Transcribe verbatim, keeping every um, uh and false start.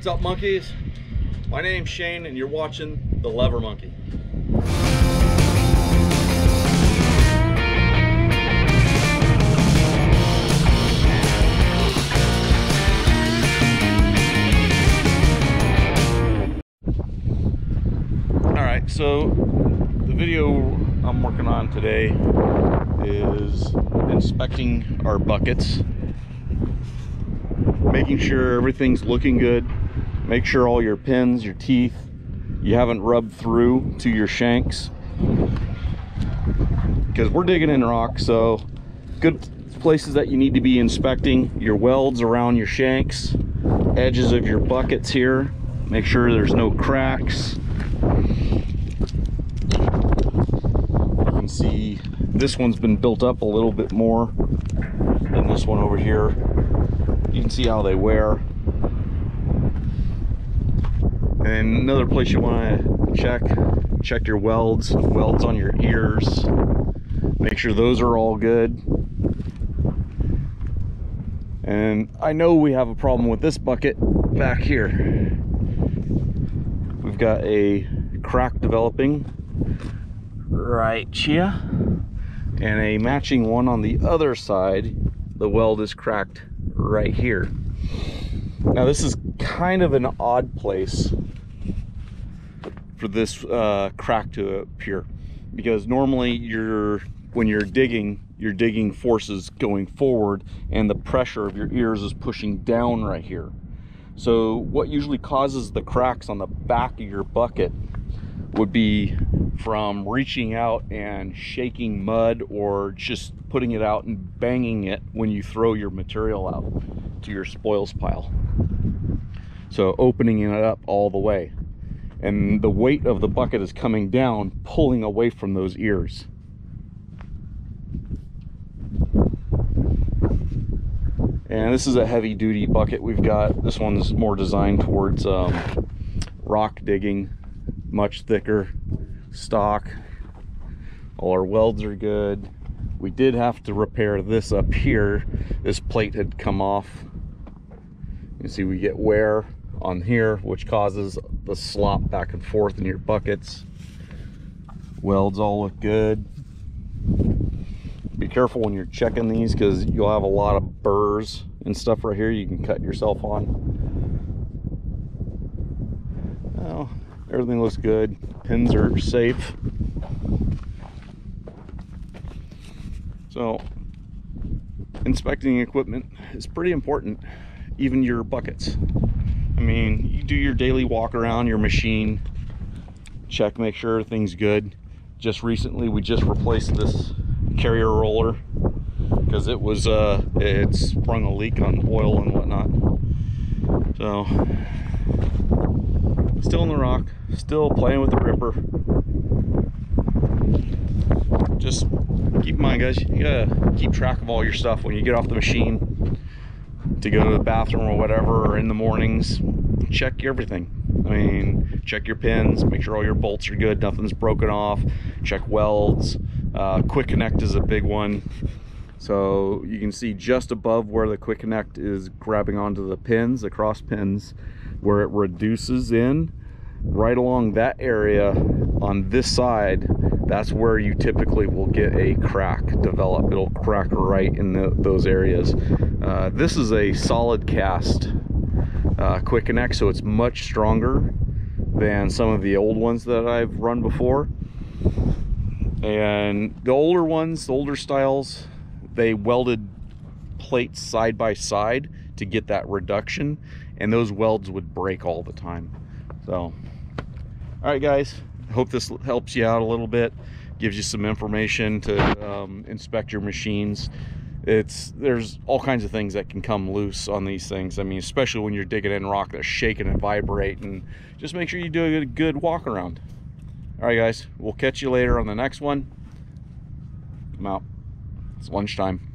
What's up, monkeys? My name's Shane and you're watching The Lever Monkey. Alright, so the video I'm working on today is inspecting our buckets, making sure everything's looking good. Make sure all your pins, your teeth, you haven't rubbed through to your shanks, because we're digging in rock. So good places that you need to be inspecting: your welds around your shanks, edges of your buckets here, make sure there's no cracks. You can see this one's been built up a little bit more than this one over here. You can see how they wear. And another place you want to check, check your welds, welds on your ears. Make sure those are all good. And I know we have a problem with this bucket back here. We've got a crack developing right here, and a matching one on the other side. The weld is cracked right here. Now this is kind of an odd place for this uh, crack to appear, because normally you're when you're digging you're digging forces going forward, and the pressure of your ears is pushing down right here. So what usually causes the cracks on the back of your bucket would be from reaching out and shaking mud, or just putting it out and banging it when you throw your material out to your spoils pile. So opening it up all the way, and the weight of the bucket is coming down, pulling away from those ears. And this is a heavy duty bucket we've got. This one's more designed towards um, rock digging, much thicker stock. All our welds are good. We did have to repair this up here. This plate had come off. You see we get wear on here, which causes the slop back and forth in your buckets. Welds all look good. Be careful when you're checking these, because you'll have a lot of burrs and stuff right here you can cut yourself on. Well, everything looks good. Pins are safe. So inspecting equipment is pretty important, even your buckets. I mean, you do your daily walk around your machine, check, make sure everything's good. Just recently we just replaced this carrier roller because it was uh it sprung a leak on oil and whatnot. So still in the rock, still playing with the ripper. Just keep in mind, guys, you gotta keep track of all your stuff when you get off the machine to go to the bathroom or whatever, or in the mornings. Check everything. I mean, check your pins, make sure all your bolts are good, nothing's broken off. Check welds. Uh, quick connect is a big one. So you can see just above where the quick connect is grabbing onto the pins, the cross pins, where it reduces in, right along that area on this side, that's where you typically will get a crack develop. It'll crack right in the, those areas. Uh, this is a solid cast uh, quick connect, so it's much stronger than some of the old ones that I've run before. And the older ones, the older styles, they welded plates side by side to get that reduction, and those welds would break all the time. So, all right, guys. Hope this helps you out a little bit, gives you some information to um, inspect your machines. It's there's all kinds of things that can come loose on these things. I mean, especially when you're digging in rock, they're shaking and vibrating. Just make sure you do a good walk around. All right, guys, we'll catch you later on the next one. I'm out. It's lunchtime.